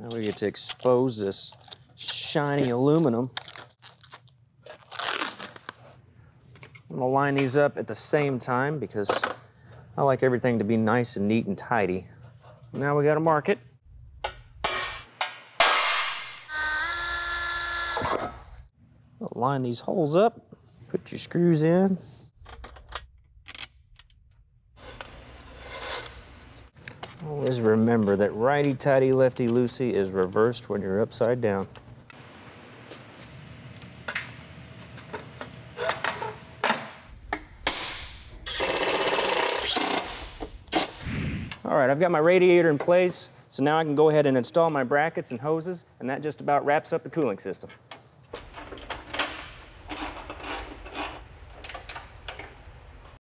Now we get to expose this shiny aluminum. I'm gonna line these up at the same time because I like everything to be nice and neat and tidy. Now we gotta mark it. I'll line these holes up, put your screws in. Always remember that righty-tighty, lefty-loosey is reversed when you're upside down. All right, I've got my radiator in place, so now I can go ahead and install my brackets and hoses, and that just about wraps up the cooling system.